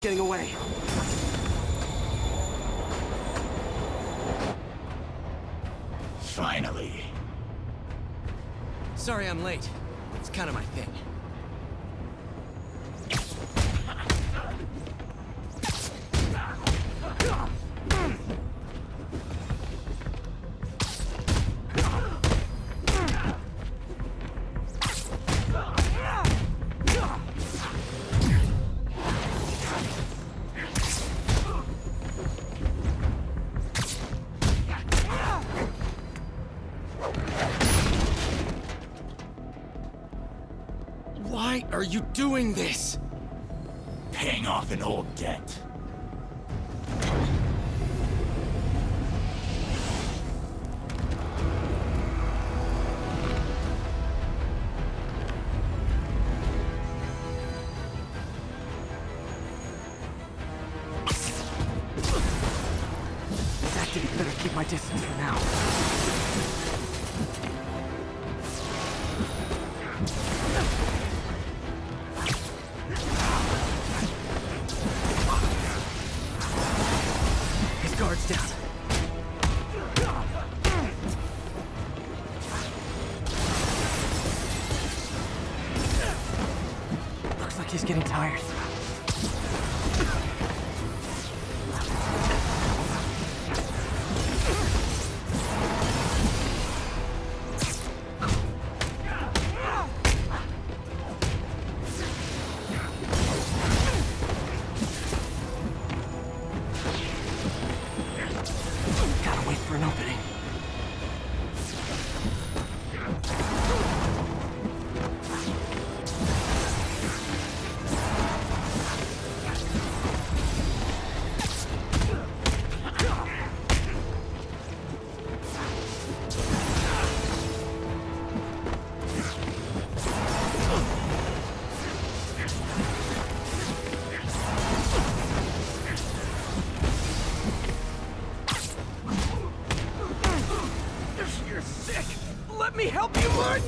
getting away. Finally. Sorry I'm late. It's kind of my thing. Why are you doing this? Paying off an old debt. That didn't better keep my distance for now. Guards down. Looks like he's getting tired. You're sick! Let me help you, Martin!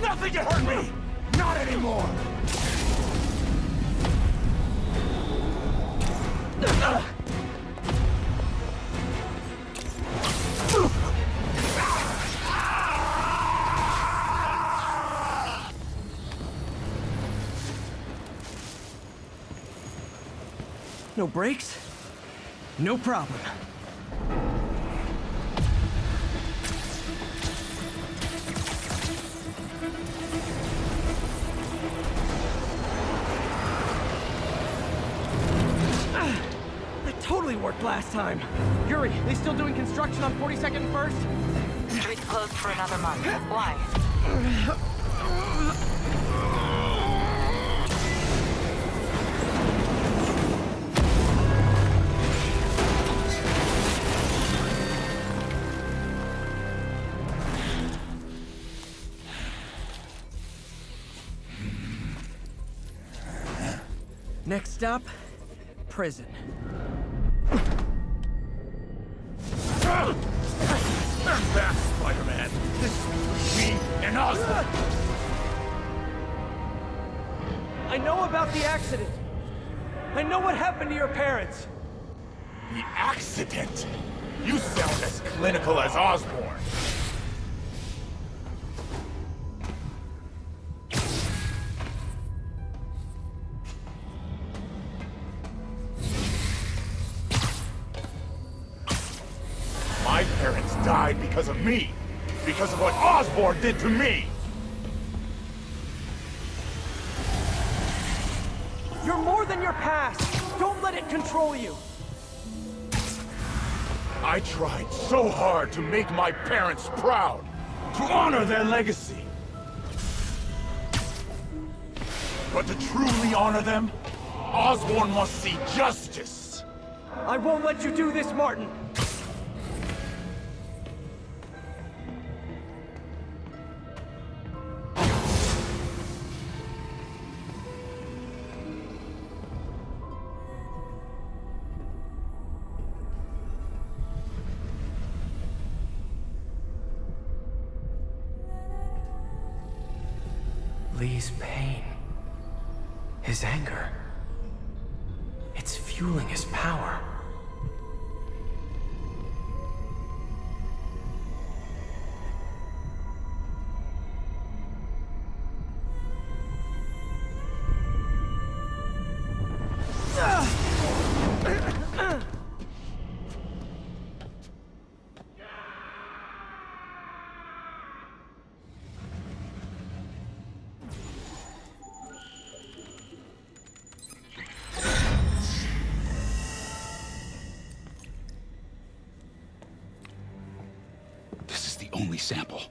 Nothing can hurt me! Not anymore! No brakes? No problem. Totally worked last time. Yuri, they still doing construction on 42nd and 1st? Street's closed for another month. Why? Next stop, prison. I'm back, Spider-Man. This is between me and Osborn. I know about the accident. I know what happened to your parents. The accident? You sound as clinical as Osborn. My parents died because of me. because of what Osborn did to me! You're more than your past! Don't let it control you! I tried so hard to make my parents proud, to honor their legacy. But to truly honor them, Osborn must see justice. I won't let you do this, Martin. Lee's pain, his anger, it's fueling his power. Sample.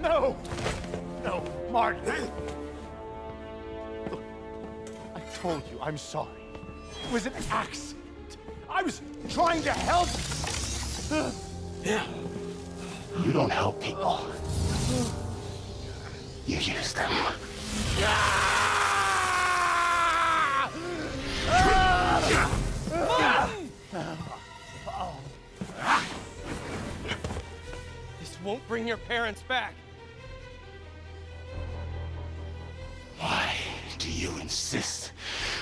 No! No, Martin! Look, I told you I'm sorry. It was an accident. I was trying to help. Yeah. You don't help people. You use them. Yeah! This won't bring your parents back. Why do you insist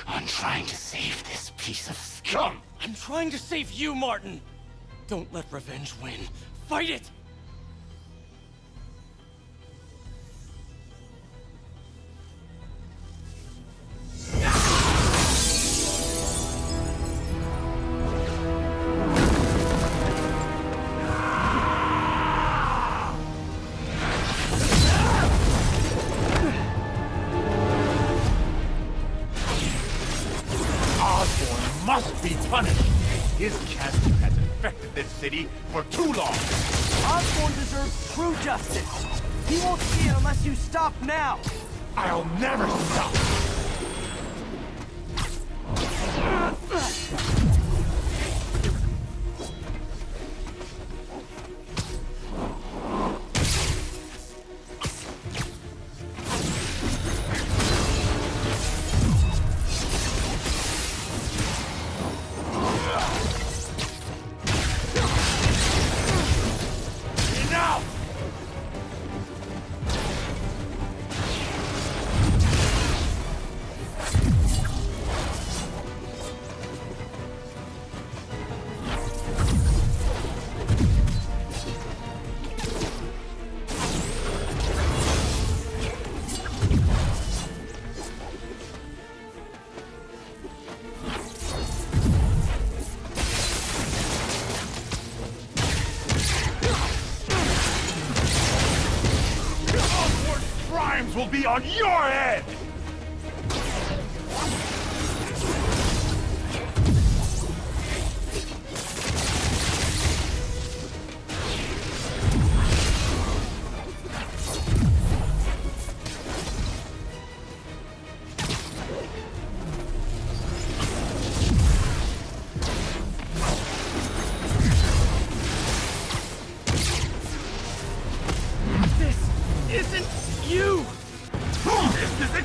on trying to save this piece of scum? I'm trying to save you, Martin. Don't let revenge win. Fight it! Must be punished! His chasm has infected this city for too long! Osborn deserves true justice! He won't see it unless you stop now! I'll never stop! Will be on your head! This isn't you! This isn't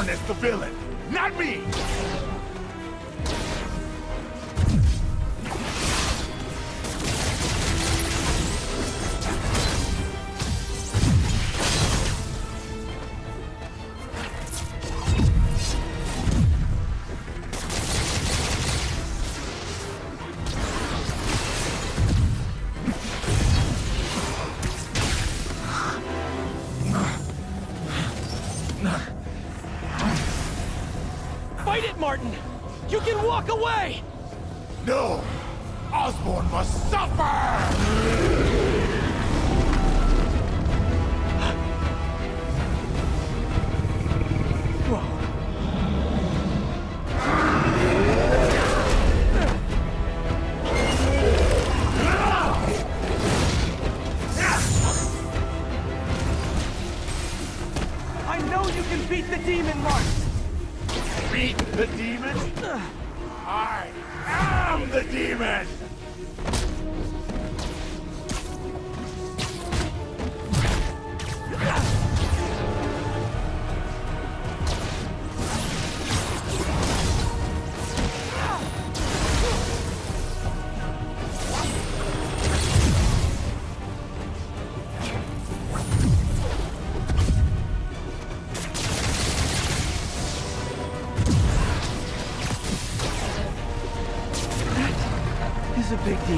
Osborn is the villain, not me! Fight it, Martin! You can walk away! No! Osborn must suffer! The demon? I am the demon! It's a big deal.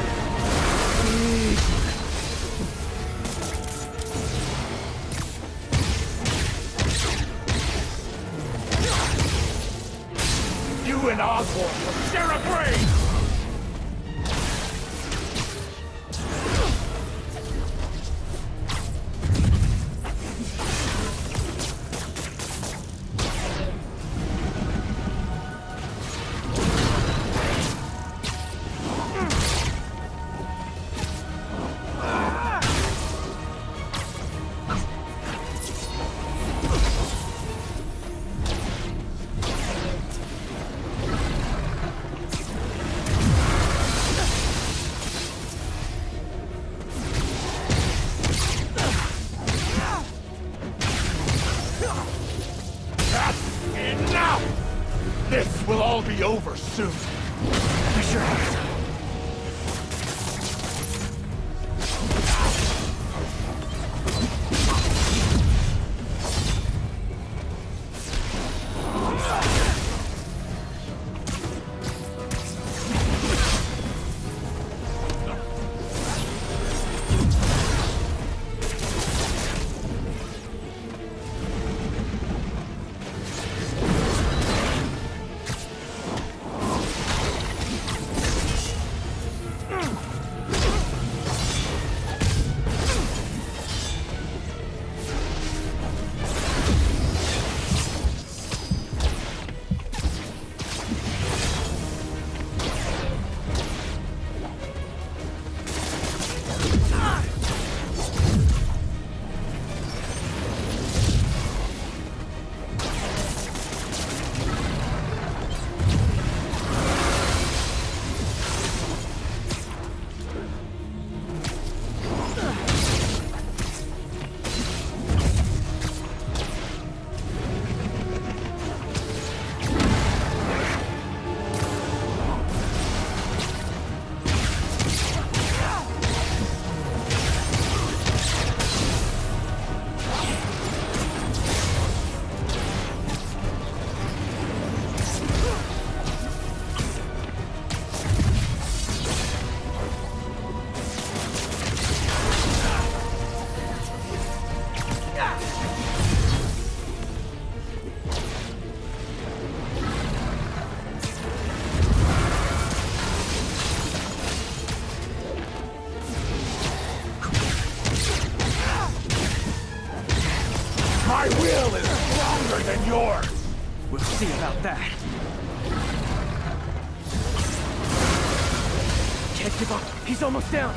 You and Osborn will share a grave! This will all be over soon. We sure have time. My will is stronger than yours! We'll see about that. Can't give up. He's almost down.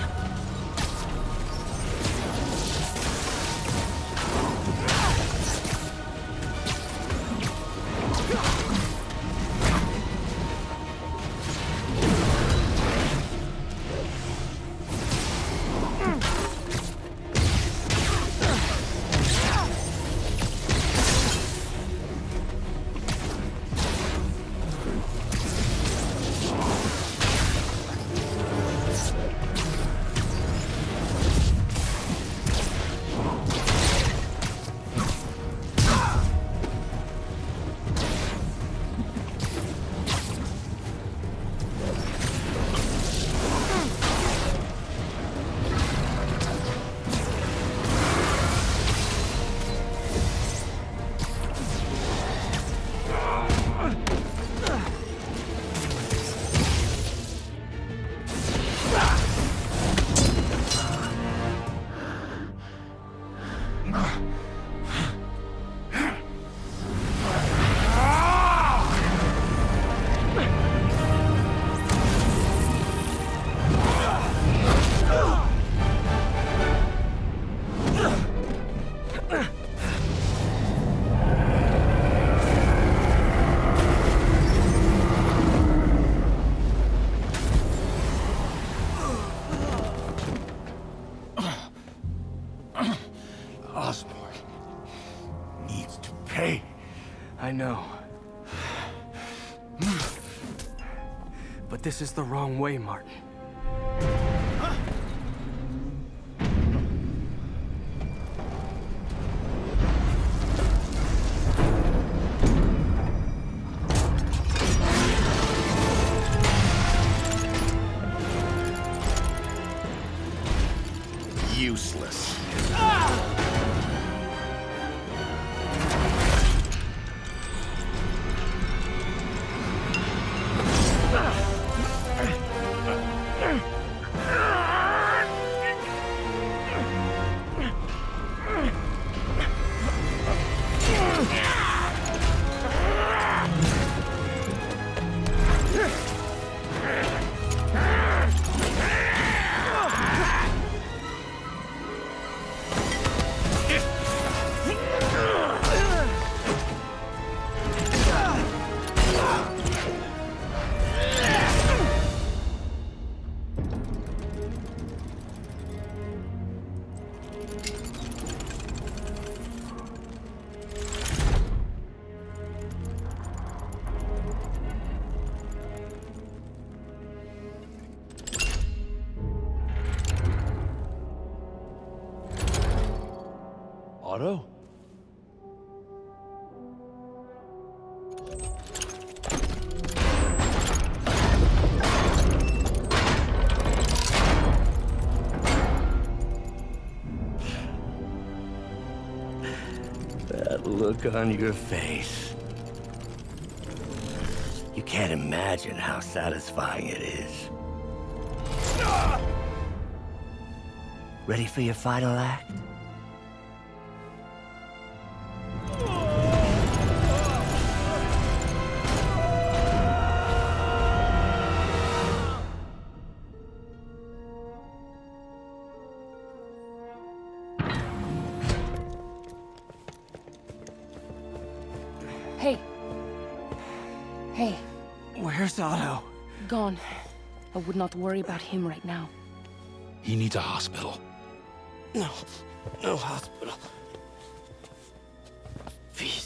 But this is the wrong way, Martin. Huh? Useless. Ah! Auto? That look on your face. You can't imagine how satisfying it is. Ready for your final act? Hey. Where's Otto? Gone. I would not worry about him right now. He needs a hospital. No. No hospital. Please.